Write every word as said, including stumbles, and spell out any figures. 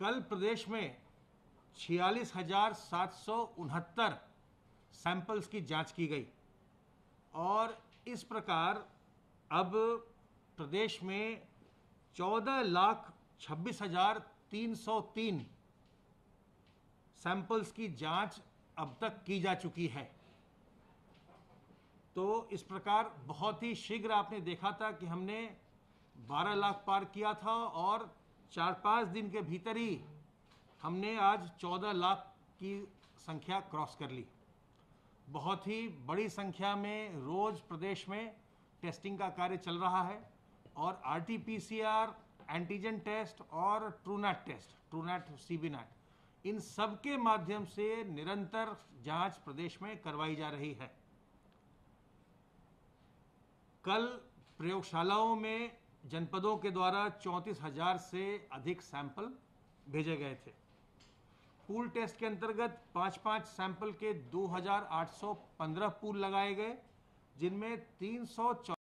कल प्रदेश में छियालीस हजार सात सौ उनहत्तर सैंपल्स की जांच की गई और इस प्रकार अब प्रदेश में चौदह लाख छब्बीस हजार तीन सौ तीन सैंपल्स की जांच अब तक की जा चुकी है। तो इस प्रकार बहुत ही शीघ्र आपने देखा था कि हमने बारह लाख पार किया था और चार पाँच दिन के भीतर ही हमने आज चौदह लाख की संख्या क्रॉस कर ली। बहुत ही बड़ी संख्या में रोज़ प्रदेश में टेस्टिंग का कार्य चल रहा है और आरटीपीसीआर, एंटीजन टेस्ट और Truenat test, Truenat CB NAAT, इन सब के माध्यम से निरंतर जांच प्रदेश में करवाई जा रही है। कल प्रयोगशालाओं में जनपदों के द्वारा चौंतीस हजार से अधिक सैंपल भेजे गए थे। पूल टेस्ट के अंतर्गत पाँच पाँच सैंपल के दो हजार आठ सौ पंद्रह पूल लगाए गए जिनमें तीन सौ